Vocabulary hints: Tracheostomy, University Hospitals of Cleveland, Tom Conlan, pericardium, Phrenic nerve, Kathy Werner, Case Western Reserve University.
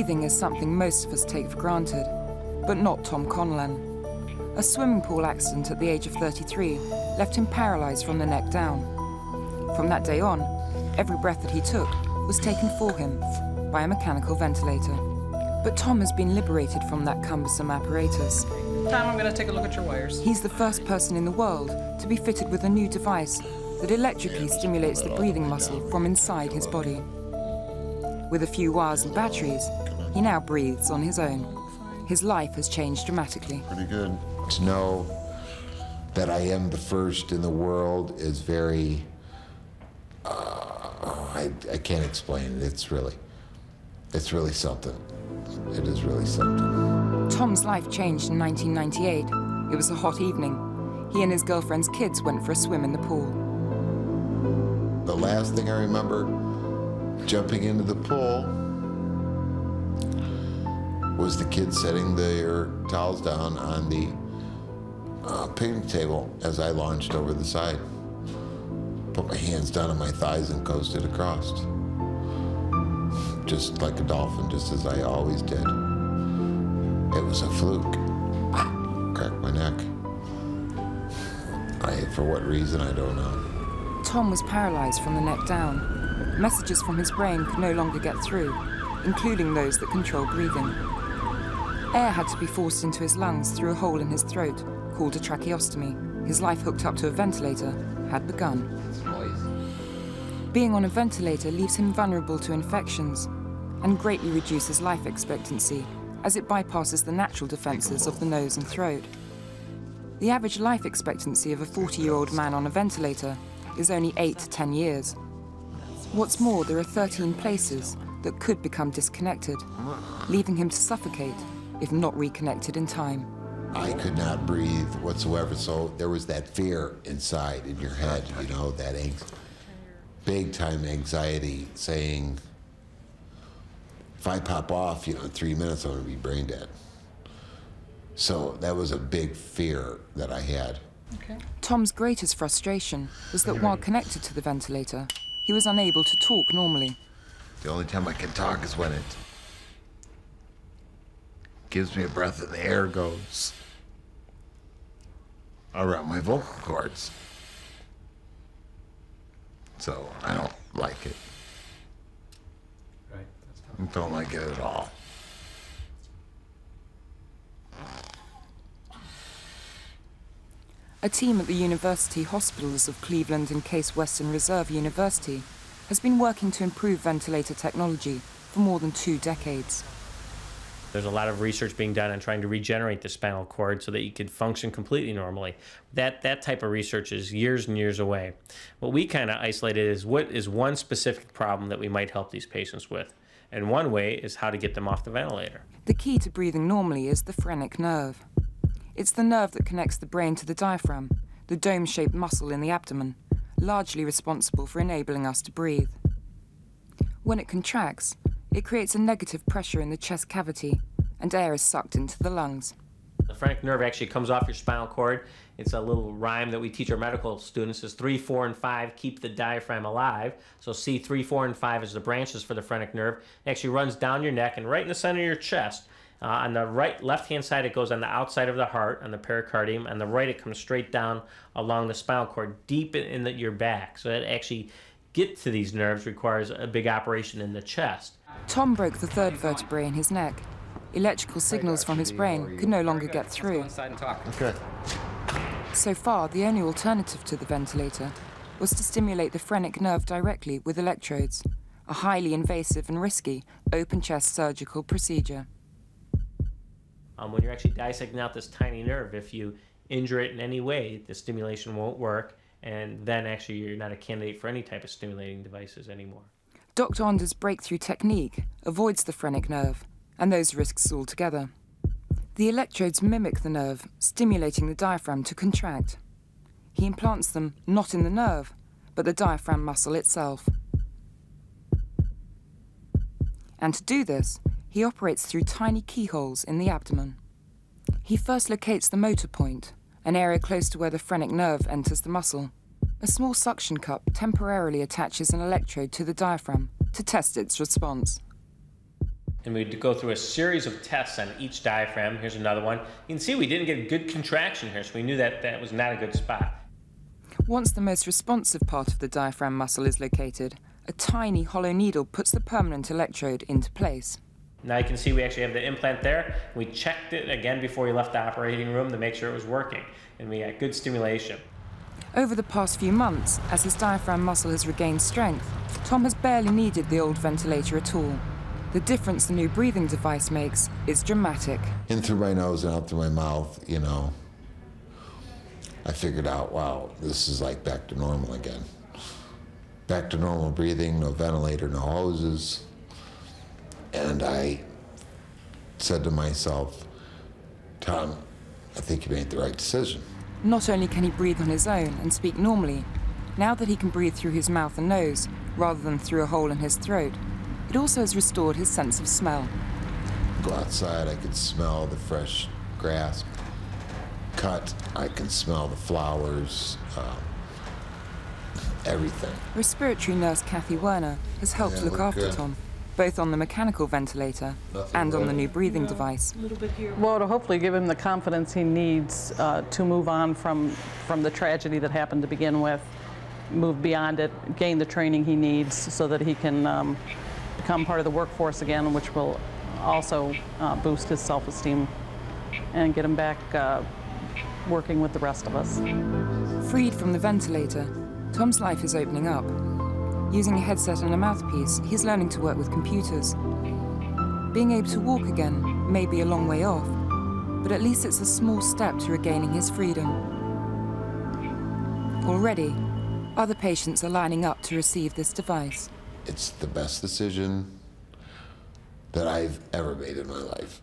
Breathing is something most of us take for granted, but not Tom Conlan. A swimming pool accident at the age of 33 left him paralysed from the neck down. From that day on, every breath that he took was taken for him by a mechanical ventilator. But Tom has been liberated from that cumbersome apparatus. Tom, I'm going to take a look at your wires. He's the first person in the world to be fitted with a new device that electrically stimulates the breathing muscle from inside his body. With a few wires and batteries, he now breathes on his own. His life has changed dramatically. Pretty good. To know that I am the first in the world is very, I can't explain it. It's really something. It is really something. Tom's life changed in 1998. It was a hot evening. He and his girlfriend's kids went for a swim in the pool. The last thing I remember jumping into the pool was the kids setting their towels down on the picnic table as I launched over the side. Put my hands down on my thighs and coasted across. Just like a dolphin, just as I always did. It was a fluke. Cracked my neck. For what reason, I don't know. Tom was paralyzed from the neck down. Messages from his brain could no longer get through, including those that control breathing. Air had to be forced into his lungs through a hole in his throat, called a tracheostomy. His life hooked up to a ventilator had begun. Being on a ventilator leaves him vulnerable to infections and greatly reduces life expectancy as it bypasses the natural defenses of the nose and throat. The average life expectancy of a 40-year-old man on a ventilator is only 8 to 10 years. What's more, there are 13 places that could become disconnected, leaving him to suffocate if not reconnected in time. I could not breathe whatsoever, so there was that fear inside in your head, you know, that big-time anxiety saying, if I pop off, you know, in 3 minutes, I'm going to be brain dead. So that was a big fear that I had. Okay. Tom's greatest frustration was that while connected to the ventilator, he was unable to talk normally. The only time I can talk is when it gives me a breath and the air goes around my vocal cords. So I don't like it. Right. I don't like it at all. A team at the University Hospitals of Cleveland and Case Western Reserve University has been working to improve ventilator technology for more than 2 decades. There's a lot of research being done on trying to regenerate the spinal cord so that you could function completely normally. That type of research is years and years away. What we kind of isolated is what is one specific problem that we might help these patients with. And one way is how to get them off the ventilator. The key to breathing normally is the phrenic nerve. It's the nerve that connects the brain to the diaphragm, the dome-shaped muscle in the abdomen, largely responsible for enabling us to breathe. When it contracts, it creates a negative pressure in the chest cavity, and air is sucked into the lungs. The phrenic nerve actually comes off your spinal cord. It's a little rhyme that we teach our medical students is 3, 4, and 5 keep the diaphragm alive. So C, 3, 4, and 5 is the branches for the phrenic nerve. It actually runs down your neck and right in the center of your chest. On the left-hand side, it goes on the outside of the heart, on the pericardium. On the right, it comes straight down along the spinal cord, deep in your back. So it actually get to these nerves requires a big operation in the chest. Tom broke the 3rd vertebrae in his neck. Electrical signals from his brain could no longer get through. Okay. So far, the only alternative to the ventilator was to stimulate the phrenic nerve directly with electrodes, a highly invasive and risky open chest surgical procedure. When you're actually dissecting out this tiny nerve, if you injure it in any way, the stimulation won't work, and then actually you're not a candidate for any type of stimulating devices anymore. Dr. Onder's breakthrough technique avoids the phrenic nerve and those risks altogether. The electrodes mimic the nerve, stimulating the diaphragm to contract. He implants them not in the nerve, but the diaphragm muscle itself. And to do this, he operates through tiny keyholes in the abdomen. He first locates the motor point, an area close to where the phrenic nerve enters the muscle. A small suction cup temporarily attaches an electrode to the diaphragm to test its response. And we'd go through a series of tests on each diaphragm. Here's another one. You can see we didn't get good contraction here, so we knew that that was not a good spot. Once the most responsive part of the diaphragm muscle is located, a tiny hollow needle puts the permanent electrode into place. Now you can see we actually have the implant there. We checked it again before we left the operating room to make sure it was working, and we got good stimulation. Over the past few months, as his diaphragm muscle has regained strength, Tom has barely needed the old ventilator at all. The difference the new breathing device makes is dramatic. In through my nose and out through my mouth, you know, I figured out, wow, this is like back to normal again. Back to normal breathing, no ventilator, no hoses. And I said to myself, Tom, I think you made the right decision. Not only can he breathe on his own and speak normally, now that he can breathe through his mouth and nose rather than through a hole in his throat, it also has restored his sense of smell. Go outside, I can smell the fresh grass cut. I can smell the flowers, everything. Respiratory nurse Kathy Werner has helped look after Tom, both on the mechanical ventilator and on the new breathing device. A little bit here. Well, it'll hopefully give him the confidence he needs to move on from the tragedy that happened to begin with, move beyond it, gain the training he needs so that he can become part of the workforce again, which will also boost his self-esteem and get him back working with the rest of us. Freed from the ventilator, Tom's life is opening up. Using a headset and a mouthpiece, he's learning to work with computers. Being able to walk again may be a long way off, but at least it's a small step to regaining his freedom. Already, other patients are lining up to receive this device. It's the best decision that I've ever made in my life.